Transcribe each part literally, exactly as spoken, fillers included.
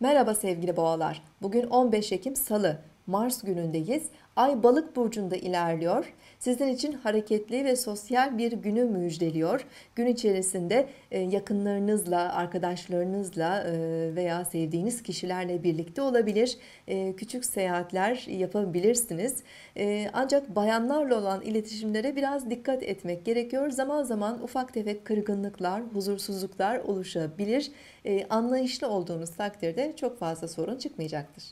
Merhaba sevgili boğalar. Bugün on beş Ekim Salı, Mars günündeyiz. Ay Balık burcunda ilerliyor. Sizin için hareketli ve sosyal bir günü müjdeliyor. Gün içerisinde yakınlarınızla, arkadaşlarınızla veya sevdiğiniz kişilerle birlikte olabilir. Küçük seyahatler yapabilirsiniz. Ancak bayanlarla olan iletişimlere biraz dikkat etmek gerekiyor. Zaman zaman ufak tefek kırgınlıklar, huzursuzluklar oluşabilir. Anlayışlı olduğunuz takdirde çok fazla sorun çıkmayacaktır.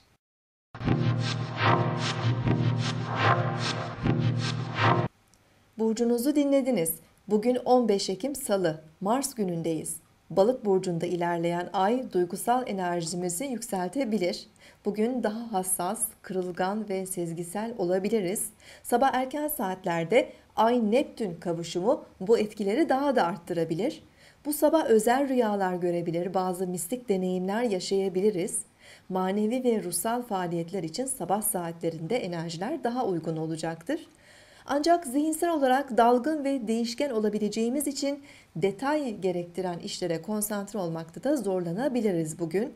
Burcunuzu dinlediniz. Bugün on beş Ekim Salı, Mars günündeyiz. Balık burcunda ilerleyen ay duygusal enerjimizi yükseltebilir. Bugün daha hassas, kırılgan ve sezgisel olabiliriz. Sabah erken saatlerde Ay-Neptün kavuşumu bu etkileri daha da arttırabilir. Bu sabah özel rüyalar görebilir, bazı mistik deneyimler yaşayabiliriz. Manevi ve ruhsal faaliyetler için sabah saatlerinde enerjiler daha uygun olacaktır. Ancak zihinsel olarak dalgın ve değişken olabileceğimiz için detay gerektiren işlere konsantre olmakta da zorlanabiliriz bugün.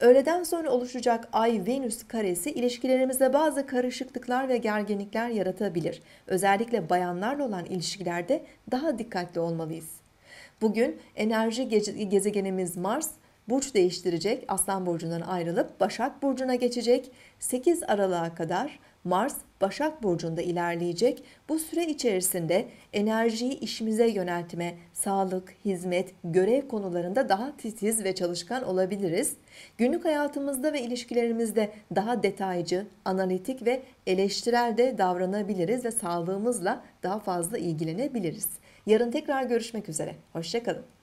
Öğleden sonra oluşacak Ay-Venüs karesi ilişkilerimizde bazı karışıklıklar ve gerginlikler yaratabilir. Özellikle bayanlarla olan ilişkilerde daha dikkatli olmalıyız. Bugün enerji gezegenimiz Mars, burç değiştirecek, Aslan Burcu'ndan ayrılıp Başak Burcu'na geçecek. sekiz Aralık'a kadar Mars Başak Burcu'nda ilerleyecek. Bu süre içerisinde enerjiyi işimize yöneltme, sağlık, hizmet, görev konularında daha titiz ve çalışkan olabiliriz. Günlük hayatımızda ve ilişkilerimizde daha detaycı, analitik ve eleştirel de davranabiliriz ve sağlığımızla daha fazla ilgilenebiliriz. Yarın tekrar görüşmek üzere. Hoşça kalın.